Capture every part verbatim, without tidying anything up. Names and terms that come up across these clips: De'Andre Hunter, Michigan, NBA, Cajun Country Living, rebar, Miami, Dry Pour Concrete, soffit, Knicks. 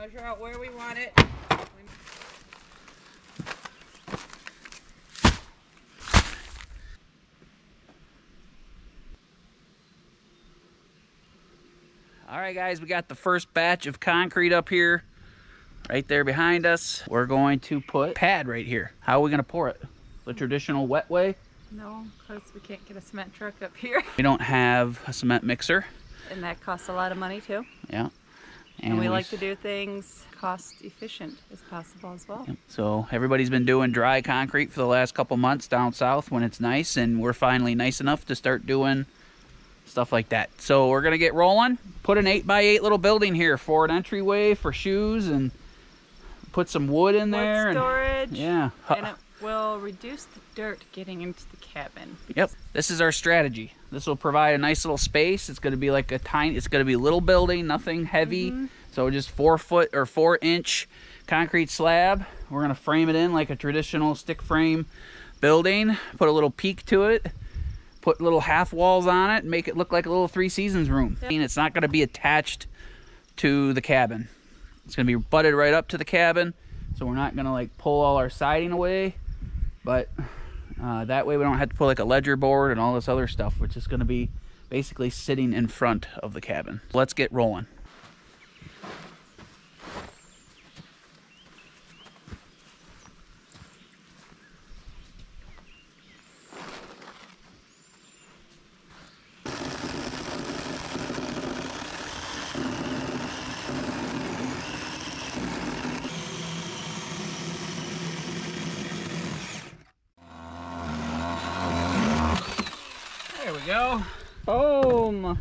measure out where we want it. All right, guys, we got the first batch of concrete up here, right there behind us. We're going to put pad right here. How are we gonna pour it? The traditional wet way? No, because we can't get a cement truck up here. We don't have a cement mixer. And that costs a lot of money too. Yeah. And, and we like to do things cost efficient as possible as well. Yeah. So everybody's been doing dry concrete for the last couple months down south when it's nice, and we're finally nice enough to start doing stuff like that. So we're gonna get rolling, put an eight by eight little building here for an entryway for shoes, and put some wood in there, wood storage, and yeah, and it will reduce the dirt getting into the cabin. Yep, this is our strategy. This will provide a nice little space. It's going to be like a tiny, it's going to be little building, nothing heavy. Mm-hmm. So just four foot or four inch concrete slab. We're going to frame it in like a traditional stick frame building, put a little peak to it, put little half walls on it, and make it look like a little Three Seasons room. Yep. And it's not going to be attached to the cabin. It's going to be butted right up to the cabin, so we're not going to like pull all our siding away, but uh, that way we don't have to put like a ledger board and all this other stuff, which is going to be basically sitting in front of the cabin. Let's get rolling. Go. Boom.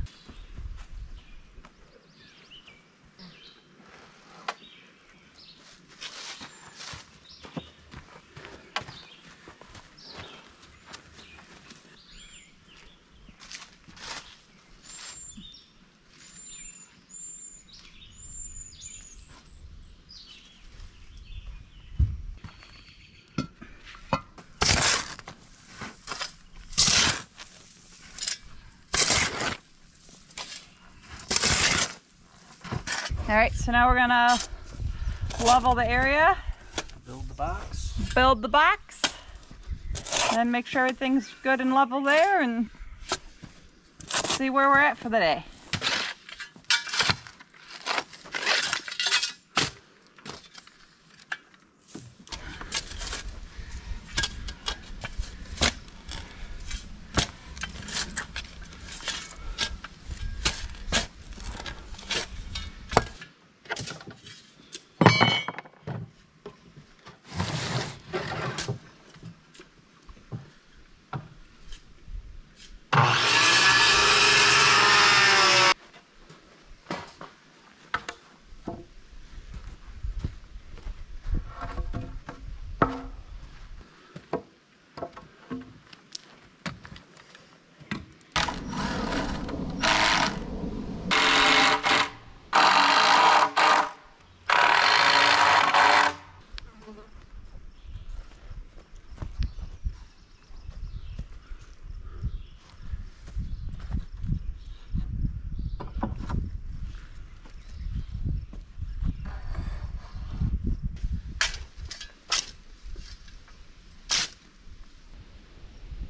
All right, so now we're gonna level the area. Build the box. Build the box. Then make sure everything's good and level there and see where we're at for the day.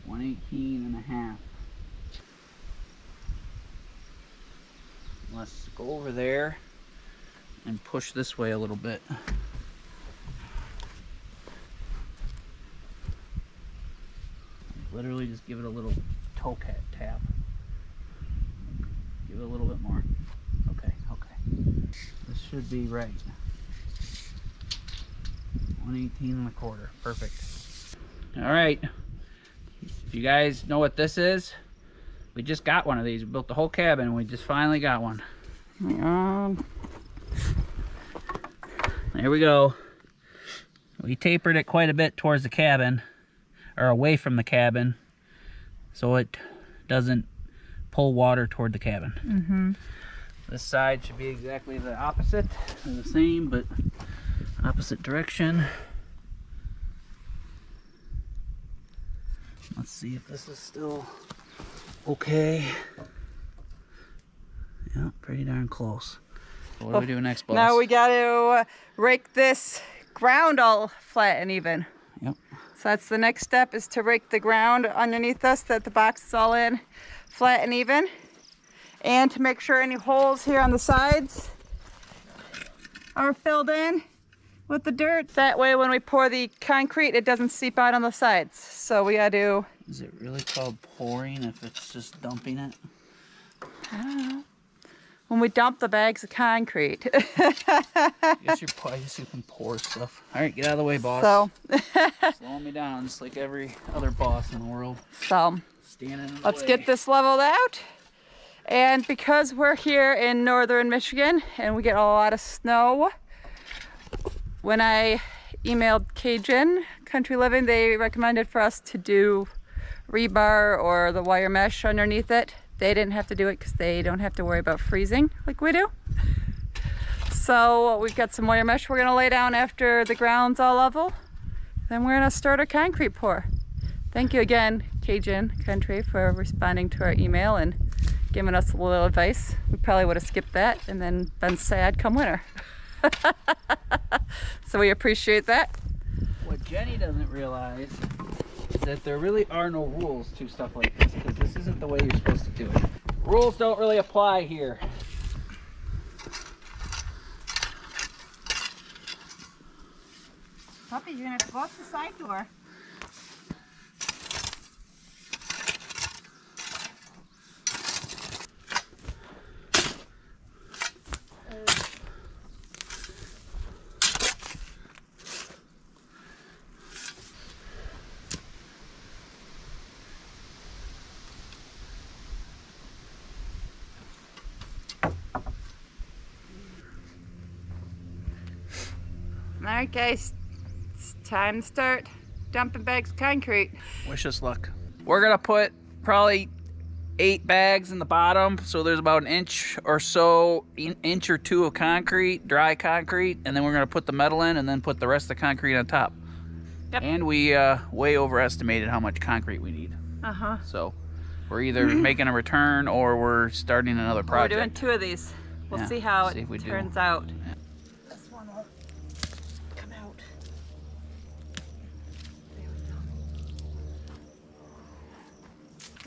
one eighteen and a half. Let's go over there and push this way a little bit. Literally just give it a little toe cat tap. Give it a little bit more. Okay, okay. This should be right. one eighteen and a quarter. Perfect. All right. If you guys know what this is, we just got one of these. We built the whole cabin and we just finally got one. Um, there we go. We tapered it quite a bit towards the cabin, or away from the cabin, so it doesn't pull water toward the cabin. Mm-hmm. This side should be exactly the opposite. They're the same, but opposite direction. Let's see if this is still okay. Yeah, pretty darn close. What do we do next, boss? Now we got to rake this ground all flat and even. Yep. So that's the next step, is to rake the ground underneath us that the box is all in flat and even, and to make sure any holes here on the sides are filled in with the dirt. That way when we pour the concrete, it doesn't seep out on the sides. So we got to... Is it really called pouring if it's just dumping it? I don't know. When we dump the bags of concrete. I guess you're probably just, you can pour stuff. All right, get out of the way, boss. So. Slowing me down just like every other boss in the world. So standing in the let's way. Get this leveled out. And because we're here in northern Michigan and we get a lot of snow, when I emailed Cajun Country Living, they recommended for us to do rebar or the wire mesh underneath it. They didn't have to do it because they don't have to worry about freezing like we do. So we've got some wire mesh we're going to lay down after the ground's all level. Then we're going to start our concrete pour. Thank you again, Cajun Country, for responding to our email and giving us a little advice. We probably would have skipped that and then been sad come winter. So we appreciate that. What Jenny doesn't realize is that there really are no rules to stuff like this, because this isn't the way you're supposed to do it. Rules don't really apply here. Puppy, you're gonna have to go up the side door. Alright guys, it's time to start dumping bags of concrete. Wish us luck. We're gonna put probably eight bags in the bottom, so there's about an inch or so, an inch or two of concrete, dry concrete, and then we're gonna put the metal in and then put the rest of the concrete on top. Yep. And we uh, way overestimated how much concrete we need. Uh-huh. So we're either mm-hmm. making a return or we're starting another project. We're doing two of these. We'll yeah, see how see it turns do. out. Yeah.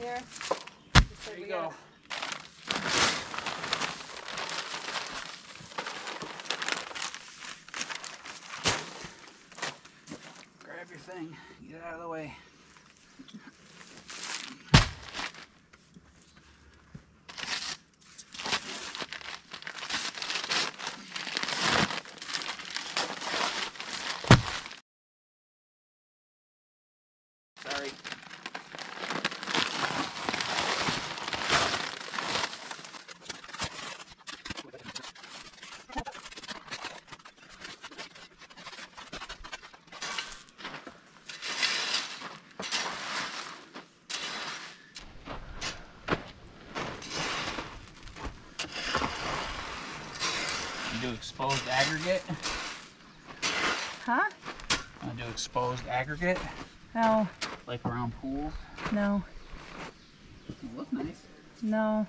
Here. There you go. Grab your thing. Get out of the way. Sorry. Do exposed aggregate? Huh? Want to do exposed aggregate? No. Like around pools? No. Doesn't look nice. No.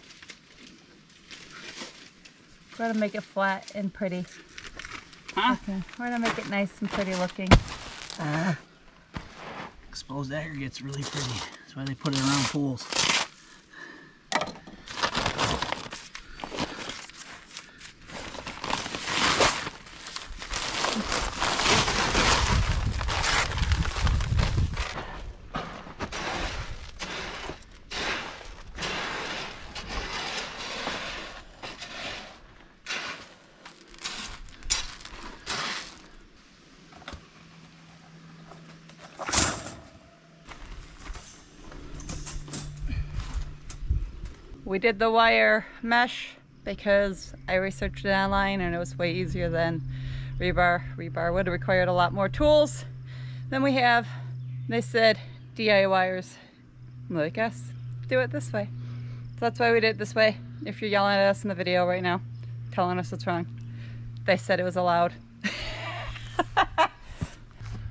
We're gonna make it flat and pretty. Huh? Okay. We're gonna make it nice and pretty looking. Uh, exposed aggregate's really pretty. That's why they put it around pools. We did the wire mesh because I researched it online and it was way easier than rebar. Rebar would have required a lot more tools than we have. They said D I Y ers like us do it this way. So that's why we did it this way. If you're yelling at us in the video right now, telling us what's wrong, they said it was allowed.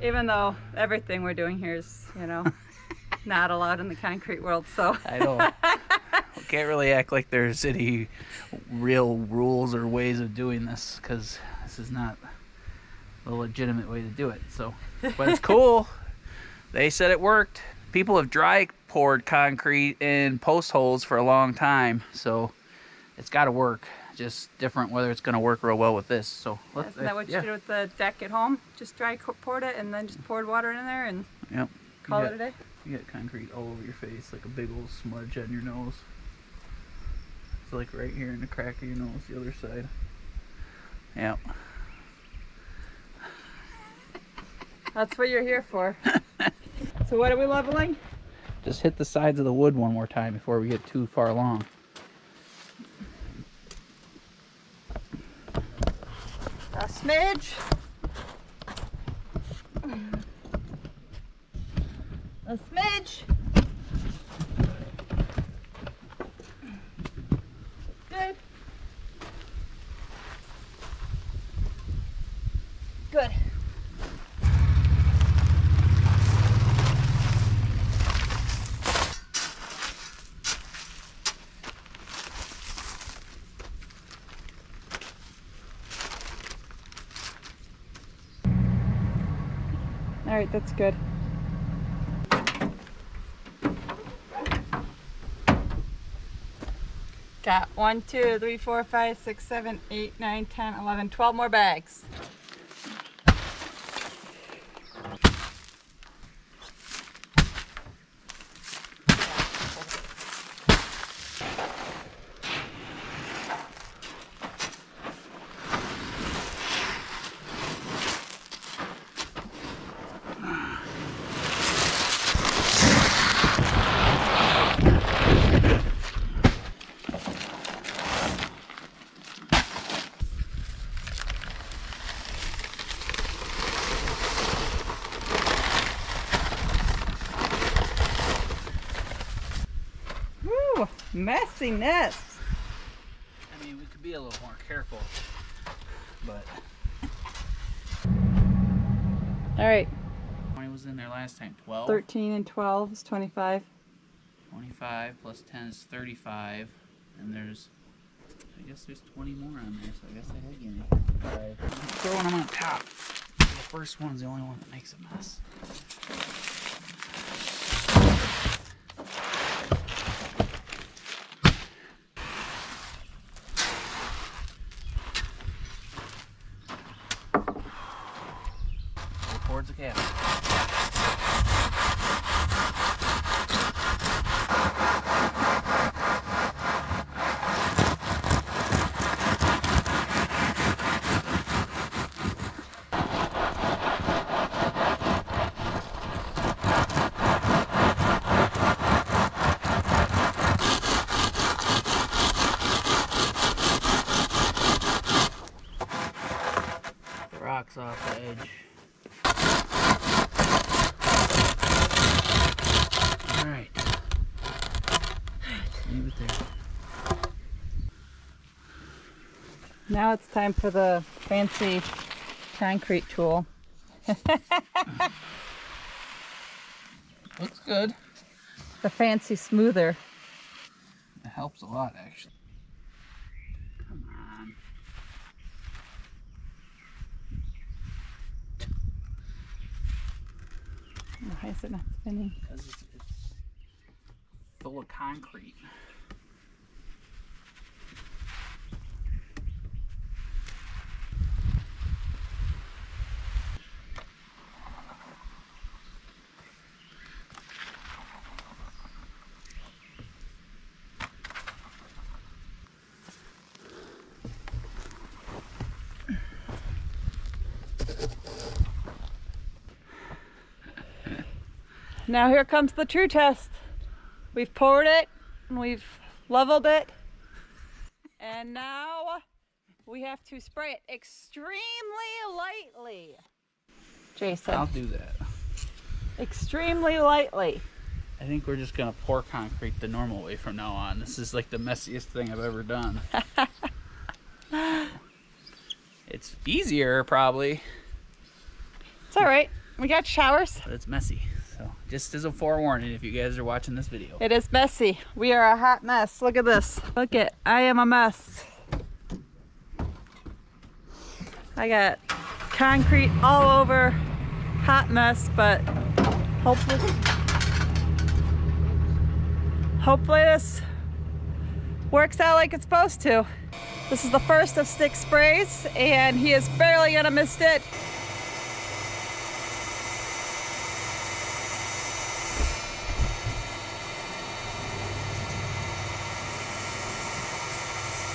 Even though everything we're doing here is, you know, not allowed in the concrete world, so. I know. can't really act like there's any real rules or ways of doing this, because this is not the legitimate way to do it. So, but it's cool. They said it worked. People have dry poured concrete in post holes for a long time, so it's got to work. Just different whether it's going to work real well with this. So let's, isn't that what you yeah. did with the deck at home? Just dry poured it and then just poured water in there and yep. call you it got, a day? You got concrete all over your face, like a big old smudge on your nose. It's like right here in the crack of your nose, the other side. Yep. That's what you're here for. So what are we leveling? Just hit the sides of the wood one more time before we get too far along. A smidge. A smidge. Good. Good. All right, that's good. Got one, two, three, four, five, six, seven, eight, nine, ten, eleven, twelve more bags. Messiness. I mean, we could be a little more careful, but. All right. How many was in there last time? twelve? thirteen and twelve is twenty-five. twenty-five plus ten is thirty-five. And there's, I guess there's twenty more on there, so I guess I had you. All right. I'm throwing them on top. The first one's the only one that makes a mess. Off the edge. Alright. Leave it there. Now it's time for the fancy concrete tool. Looks good. The fancy smoother. It helps a lot, actually. Why is it not spinning? Because it's, it's full of concrete. Now here comes the true test. We've poured it and we've leveled it. And now we have to spray it extremely lightly. Jason. I'll do that. Extremely lightly. I think we're just gonna pour concrete the normal way from now on. This is like the messiest thing I've ever done. It's easier probably. It's all right. We got showers. But it's messy. Just as a forewarning, if you guys are watching this video. It is messy. We are a hot mess. Look at this. Look it. I am a mess. I got concrete all over. Hot mess, but hopefully, hopefully this works out like it's supposed to. This is the first of six sprays, and he is barely gonna miss it.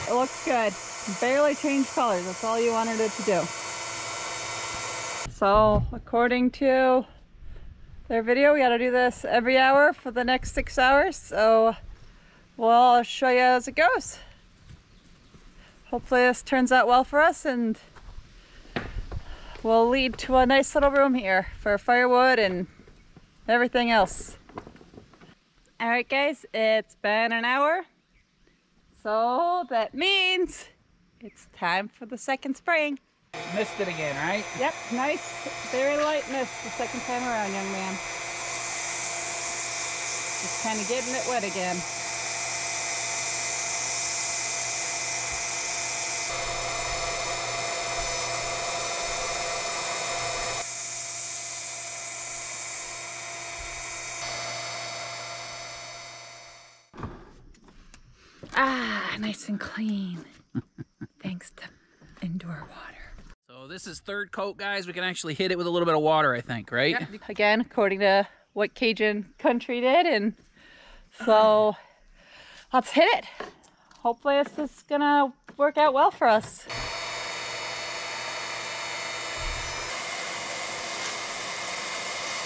It looks good. Barely changed colors. That's all you wanted it to do. So according to their video, we gotta do this every hour for the next six hours. So we'll show you as it goes. Hopefully this turns out well for us and will lead to a nice little room here for firewood and everything else. All right guys, it's been an hour. So that means it's time for the second spraying. Missed it again, right? Yep, nice, very light mist the second time around, young man. Just kind of getting it wet again. Ah, nice and clean. Thanks to indoor water. So this is third coat, guys. We can actually hit it with a little bit of water, I think, right? Yep. Again, according to what Cajun Country did. And so let's hit it. Hopefully this is gonna work out well for us.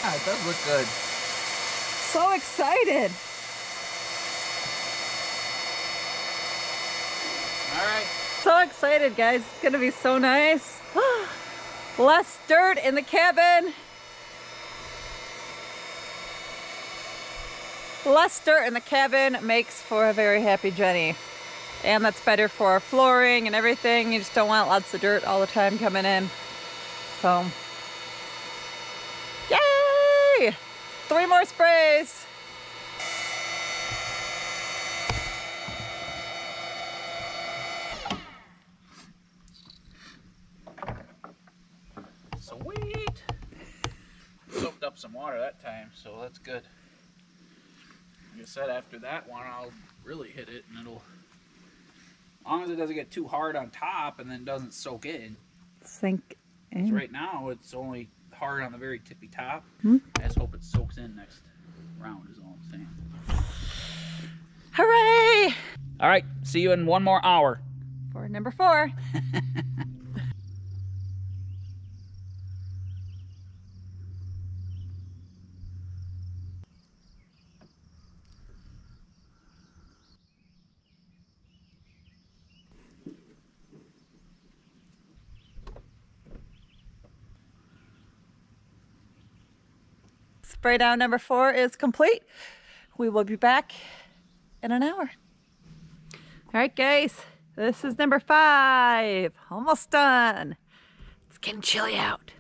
Ah, it does look good. So excited. All right. So excited, guys. It's gonna be so nice. Less dirt in the cabin. Less dirt in the cabin makes for a very happy Jenny. And that's better for flooring and everything. You just don't want lots of dirt all the time coming in. So, yay! Three more sprays. Sweet! Soaked up some water that time, so that's good. Like I said, after that one, I'll really hit it, and it'll... As long as it doesn't get too hard on top and then doesn't soak in. Sink in. So right now, it's only hard on the very tippy top. Hmm? I just hope it soaks in next round is all I'm saying. Hooray! All right, see you in one more hour. For number four. Spray down number four is complete. We will be back in an hour. All right, guys, this is number five. Almost done. It's getting chilly out.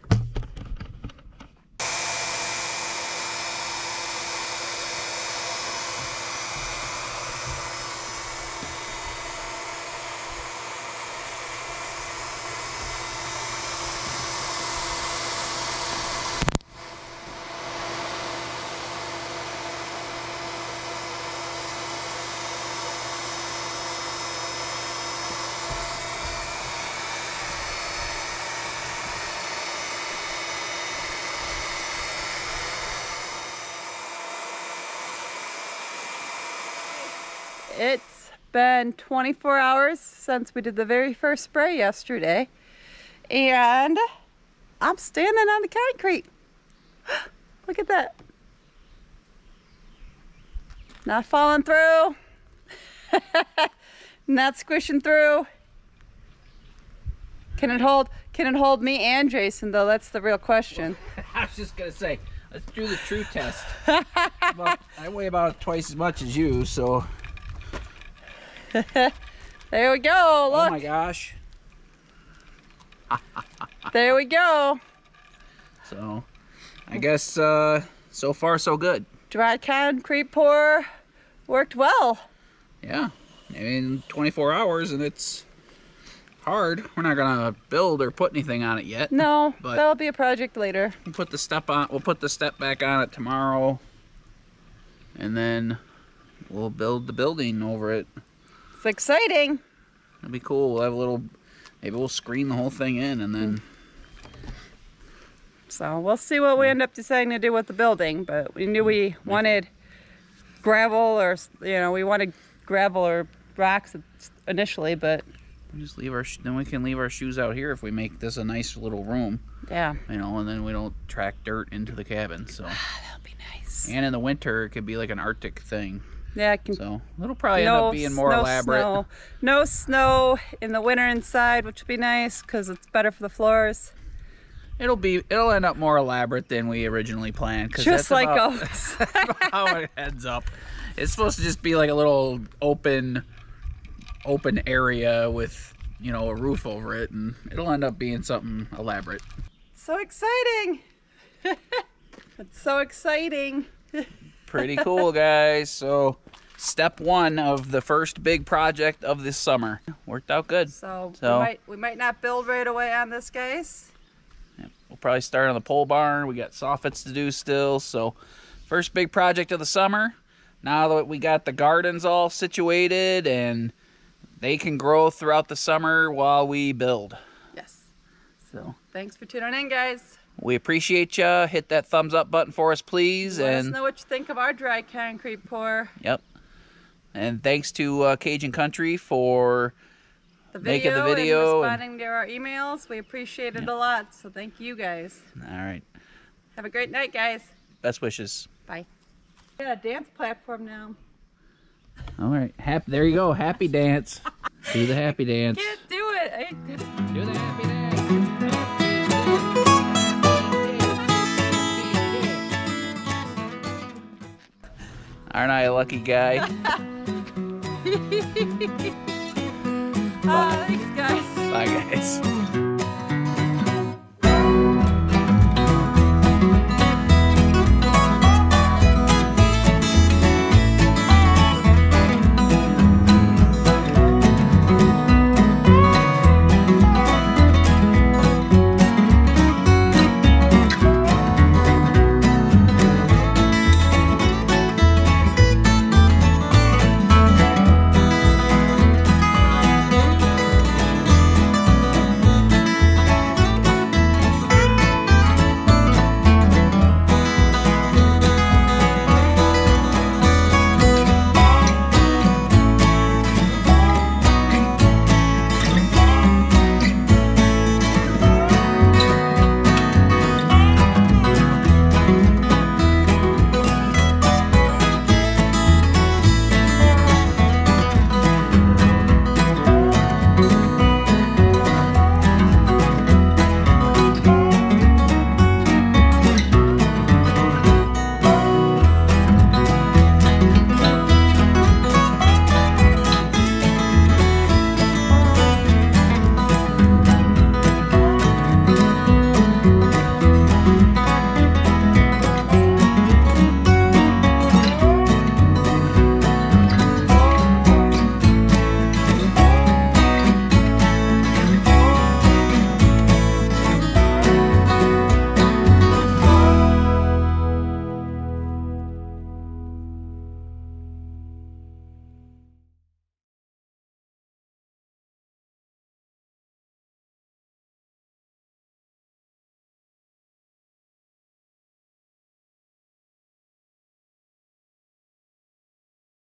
It's been twenty-four hours since we did the very first spray yesterday, and I'm standing on the concrete. Look at that. Not falling through, not squishing through. Can it hold, can it hold me and Jason though? That's the real question. I was just gonna say, let's do the true test. Well, I weigh about twice as much as you, so. There we go, look. Oh my gosh. There we go. So, I guess uh, So far, so good. Dry concrete pour worked well. Yeah, I mean, twenty-four hours, and it's hard. We're not gonna build or put anything on it yet. No, but that'll be a project later. We'll put the step on. We'll put the step back on it tomorrow, and then we'll build the building over it. It's exciting. It'll be cool. We'll have a little. Maybe we'll screen the whole thing in, and then. So we'll see what we end up deciding to do with the building. But we knew we wanted gravel, or you know, we wanted gravel or rocks initially, but. We just leave our then we can leave our shoes out here if we make this a nice little room. Yeah. You know, and then we don't track dirt into the cabin. So ah, that'll be nice. And in the winter, it could be like an Arctic thing. Yeah. It can, so it'll probably no, end up being more no elaborate. Snow. No snow in the winter inside, which would be nice because it's better for the floors. It'll be it'll end up more elaborate than we originally planned. Cause just that's like about, always. That's about how it ends up. It's supposed to just be like a little open. open area with, you know, a roof over it, and it'll end up being something elaborate. So exciting. It's so exciting. Pretty cool, guys. So step one of the first big project of this summer worked out good. So, so we, might, we might not build right away on this, guys. Yeah, we'll probably start on the pole barn. We got soffits to do still. So first big project of the summer. Now that we got the gardens all situated, and they can grow throughout the summer while we build. Yes. So thanks for tuning in, guys. We appreciate you. Hit that thumbs up button for us, please. Let and, us know what you think of our dry concrete pour. Yep. And thanks to uh, Cajun Country for the video making the video. And responding and, to our emails. We appreciate it yeah. a lot. So thank you, guys. All right. Have a great night, guys. Best wishes. Bye. We got a dance platform now. All right, happy, there you go, happy dance. Do the happy dance. I can't do it. I can't. Do the happy dance. Aren't I a lucky guy? uh,